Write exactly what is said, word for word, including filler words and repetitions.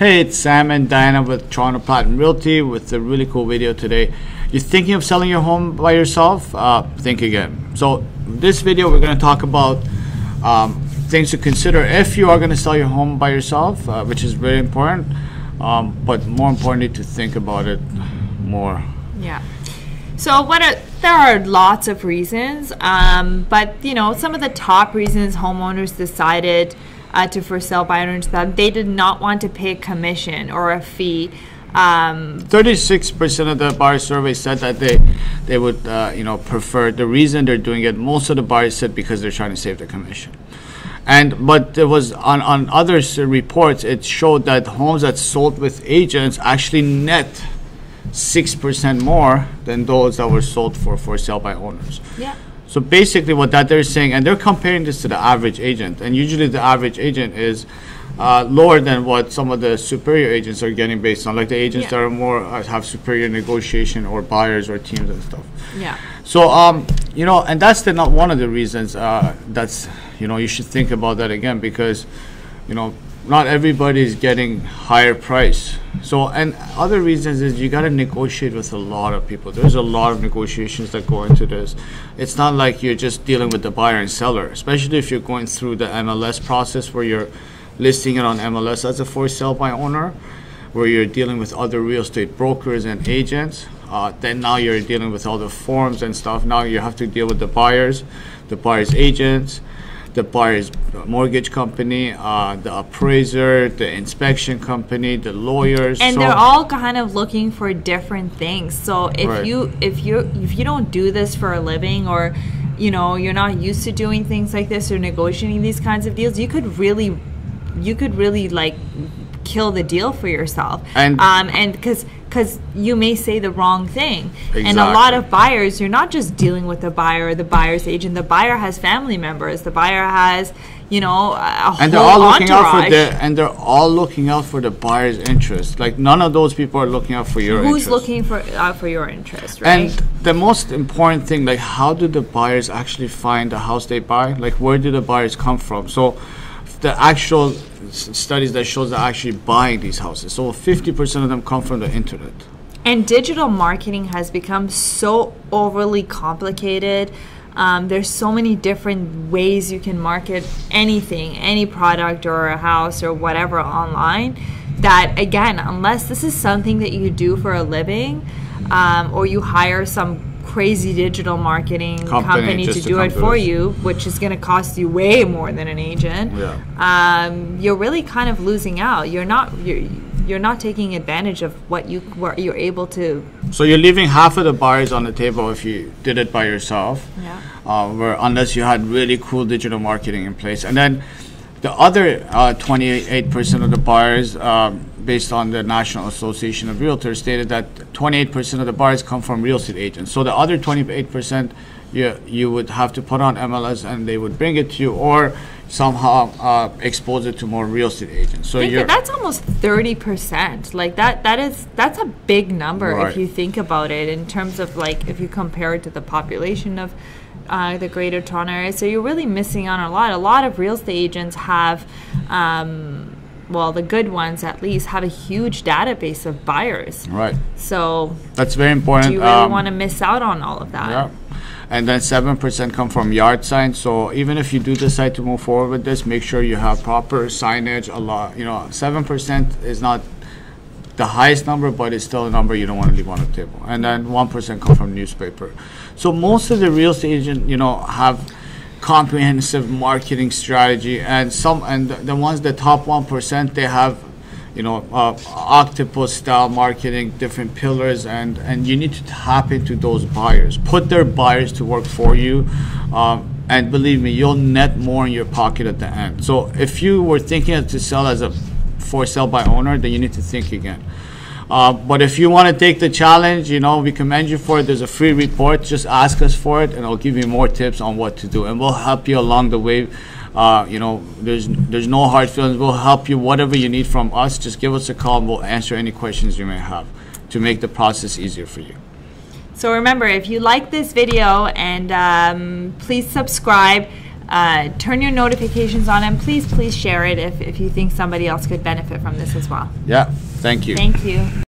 Hey, it's Sam and Diana with Toronto Platinum Realty with a really cool video today. You're thinking of selling your home by yourself? Uh, think again. So in this video, we're going to talk about um, things to consider if you are going to sell your home by yourself, uh, which is very important, um, but more importantly, to think about it more. Yeah. So what are, there are lots of reasons, um, but you know, some of the top reasons homeowners decided uh, to for sale by owners that they did not want to pay a commission or a fee. Um, thirty-six percent of the buyer survey said that they they would uh, you know prefer. The reason they're doing it, most of the buyers said because they're trying to save the commission. And but there was on on other reports, it showed that homes that sold with agents actually net six percent more than those that were sold for for sale by owners. Yeah. So basically what that they're saying, and they're comparing this to the average agent, and usually the average agent is uh, lower than what some of the superior agents are getting based on, like the agents yeah. that are more uh, have superior negotiation or buyers or teams and stuff. Yeah. So um, you know, and that's the not one of the reasons uh, that's you know you should think about that again, because you know not everybody is getting higher price. So, and other reasons is you got to negotiate with a lot of people. There's a lot of negotiations that go into this. It's not like you're just dealing with the buyer and seller, especially if you're going through the M L S process where you're listing it on M L S as a for sale by owner, where you're dealing with other real estate brokers and agents. Uh, then now you're dealing with all the forms and stuff. Now you have to deal with the buyers, the buyer's agents, the buyer's mortgage company, uh, the appraiser, the inspection company, the lawyers, and so they're all kind of looking for different things. So if right. you if you if you don't do this for a living, or you know you're not used to doing things like this or negotiating these kinds of deals, you could really you could really like kill the deal for yourself. And um and because because you may say the wrong thing. Exactly. And a lot of buyers, you're not just dealing with the buyer or the buyer's agent. The buyer has family members. The buyer has, you know, a and whole they're all entourage. Looking out for the, and they're all looking out for the buyer's interest. Like, none of those people are looking out for your Who's interest. Who's looking for, out for your interest, right? And the most important thing, like, how do the buyers actually find the house they buy? Like, where do the buyers come from? So the actual studies that shows that actually buying these houses, so fifty percent of them come from the internet. And digital marketing has become so overly complicated. Um, there's so many different ways you can market anything, any product or a house or whatever online, that again, unless this is something that you do for a living, um, or you hire some crazy digital marketing company, company to do it for you, which is going to cost you way more than an agent. Yeah. Um, you're really kind of losing out. You're not you're, you're not taking advantage of what you what you're able to. So you're leaving half of the buyers on the table if you did it by yourself. Yeah. Uh, where unless you had really cool digital marketing in place, and then the other uh, twenty-eight percent of the buyers. Um, based on the National Association of Realtors, stated that twenty-eight percent of the buyers come from real estate agents. So the other twenty-eight percent you, you would have to put on M L S and they would bring it to you, or somehow uh, expose it to more real estate agents. So you're that's almost thirty percent. Like that, that is, that's a big number, right, if you think about it, in terms of like if you compare it to the population of Uh, the Greater Toronto Area. So you're really missing on a lot. A lot of real estate agents have, um, well, the good ones at least, have a huge database of buyers. Right. So that's very important. Do you really um, want to miss out on all of that? Yeah. And then seven percent come from yard signs. So even if you do decide to move forward with this, make sure you have proper signage. A lot, you know, seven percent is not the highest number, but it's still a number you don't want to leave on the table. And then one percent come from newspaper. So most of the real estate agents, you know, have comprehensive marketing strategy, and some, and the, the ones, the top one percent, they have, you know, uh, octopus style marketing, different pillars, and, and you need to tap into those buyers. Put their buyers to work for you. Um, and believe me, you'll net more in your pocket at the end. So if you were thinking to sell as a for sale by owner, then you need to think again. Uh, but if you want to take the challenge, you know, we commend you for it. There's a free report. Just ask us for it, and I'll give you more tips on what to do, and we'll help you along the way. Uh, you know, there's there's no hard feelings. We'll help you whatever you need from us. Just give us a call, and we'll answer any questions you may have to make the process easier for you. So remember, if you like this video, and um, please subscribe. Uh, turn your notifications on, and please, please share it if, if you think somebody else could benefit from this as well. Yeah, thank you. Thank you.